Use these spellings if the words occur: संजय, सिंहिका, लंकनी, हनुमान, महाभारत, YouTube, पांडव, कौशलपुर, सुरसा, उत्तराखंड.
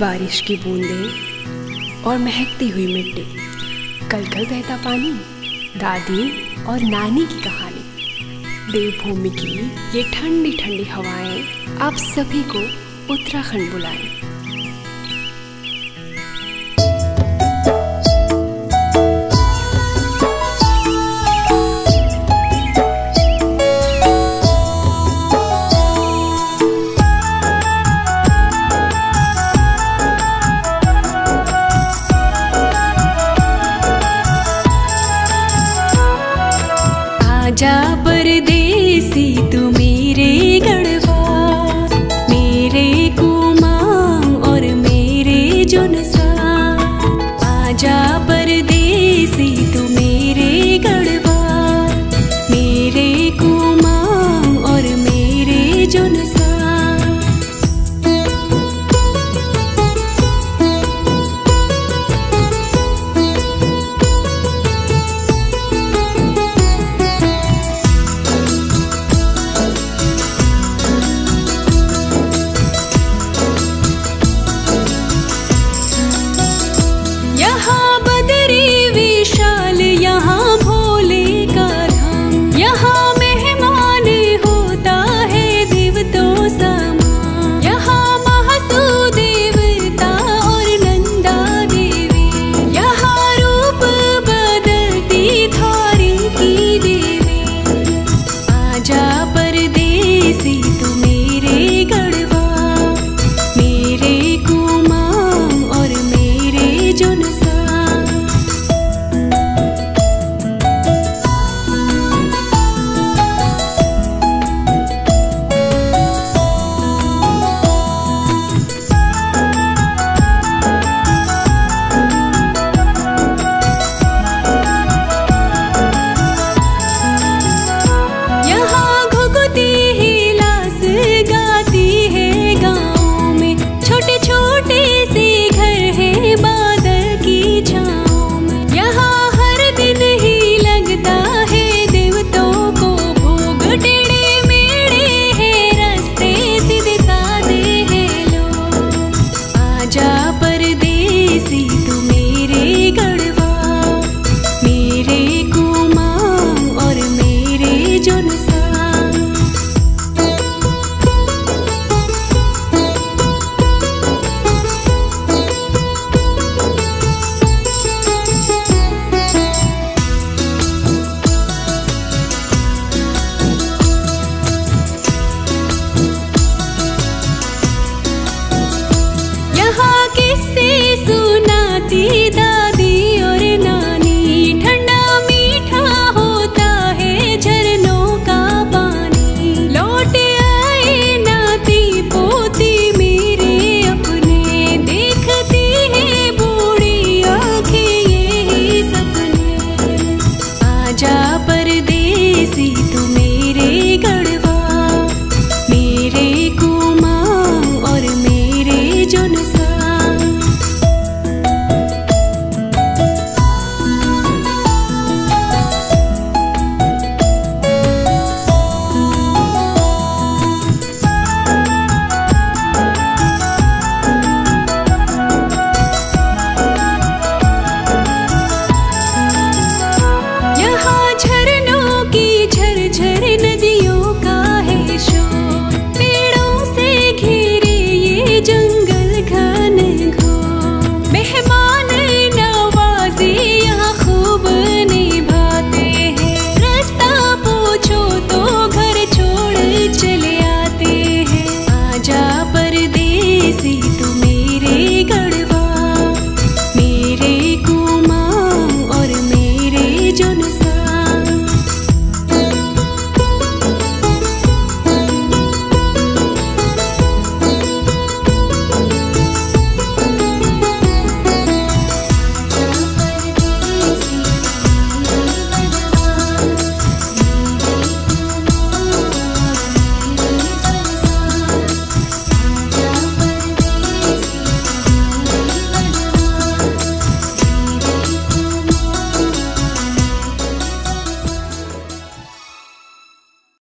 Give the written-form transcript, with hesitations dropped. बारिश की बूंदें और महकती हुई मिट्टी, कल कल बहता पानी, दादी और नानी की कहानी, देवभूमि की ये ठंडी ठंडी हवाएं आप सभी को उत्तराखंड बुलाएं।